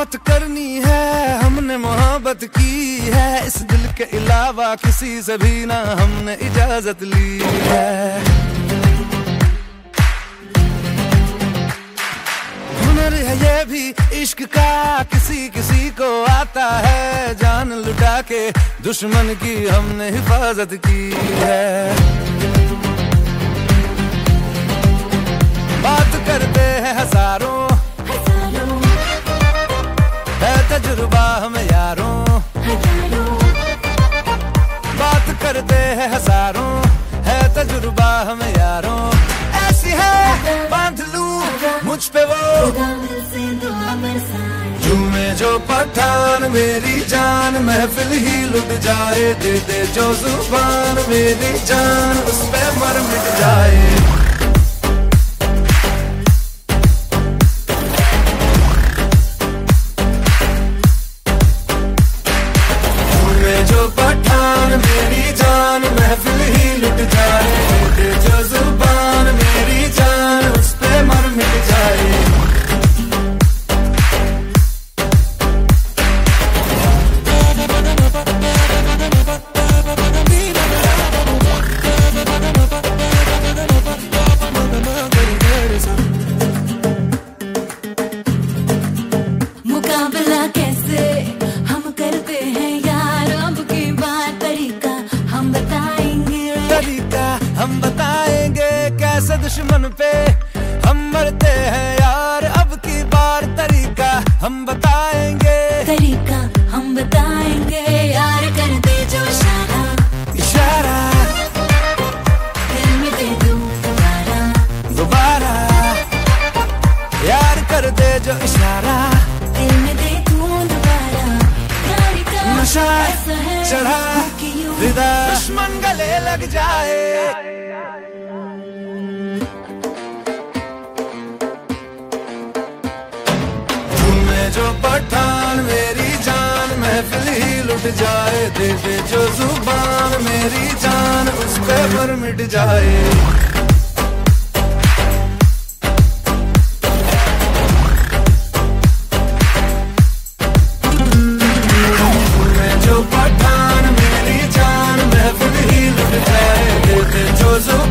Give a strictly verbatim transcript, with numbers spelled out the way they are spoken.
मोहब्बत करनी है, हमने मोहब्बत की है। इस दिल के अलावा किसी से भी ना हमने इजाजत ली है। हुनर है ये भी इश्क का, किसी किसी को आता है। जान लुटा के दुश्मन की हमने हिफाजत की है। करते हैं हजारों है तजुर्बा हम यारों, बात करते हैं हजारों है तजुर्बा हम यारों। ऐसी है बांध लूं मुझ पे वो झूमे जो पठान, मेरी जान महफिल ही लुट जाए। दे दे जो जुबान मेरी जान, उस पे मर मिट जाए। हम बताएंगे कैसे दुश्मन पे हम मरते हैं यार, अब की बार तरीका हम बताएंगे, तरीका हम बताएंगे यार। कर दे जो इशारा इशारा, दिल में दे दूं दोबारा दोबारा। यार कर दे जो इशारा, दिल में दे दूं दोबारा। नशा चढ़ा विदा, दुश्मन गले लग जाए। जो पठान मेरी जान महफिल ही लुट जाए। दे दे जो जुबान मेरी जान, उस पे मर मिट जाए। जो पठान मेरी जान महफिल ही लुट जाए। दे दे जो